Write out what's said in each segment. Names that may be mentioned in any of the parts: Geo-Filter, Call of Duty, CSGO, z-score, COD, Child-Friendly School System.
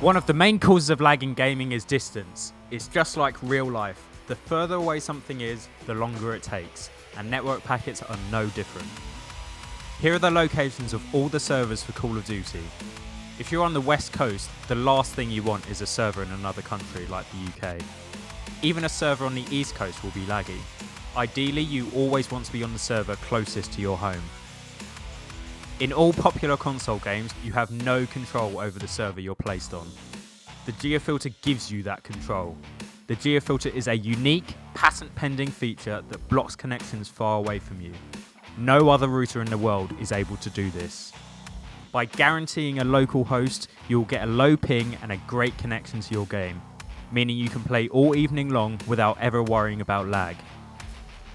One of the main causes of lag in gaming is distance. It's just like real life. The further away something is, the longer it takes, and network packets are no different. Here are the locations of all the servers for Call of Duty. If you're on the West Coast, the last thing you want is a server in another country like the UK. Even a server on the East Coast will be laggy. Ideally, you always want to be on the server closest to your home. In all popular console games, you have no control over the server you're placed on. The Geo-Filter gives you that control. The Geo-Filter is a unique, patent-pending feature that blocks connections far away from you. No other router in the world is able to do this. By guaranteeing a local host, you'll get a low ping and a great connection to your game, meaning you can play all evening long without ever worrying about lag.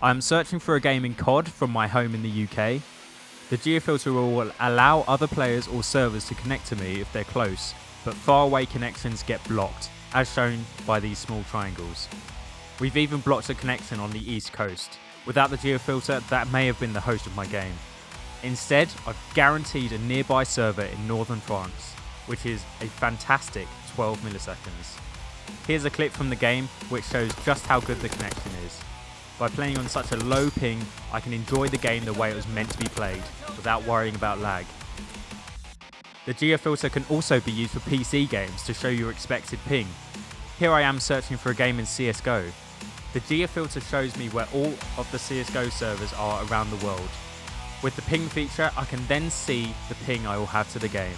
I'm searching for a game in COD from my home in the UK. The Geo-Filter will allow other players or servers to connect to me if they're close, but faraway connections get blocked, as shown by these small triangles. We've even blocked a connection on the East Coast. Without the Geo-Filter, that may have been the host of my game. Instead, I've guaranteed a nearby server in northern France, which is a fantastic 12 milliseconds. Here's a clip from the game which shows just how good the connection is. By playing on such a low ping, I can enjoy the game the way it was meant to be played, without worrying about lag. The Geo-Filter can also be used for PC games to show your expected ping. Here I am searching for a game in CSGO. The Geo-Filter shows me where all of the CSGO servers are around the world. With the ping feature, I can then see the ping I will have to the game.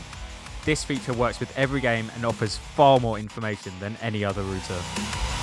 This feature works with every game and offers far more information than any other router.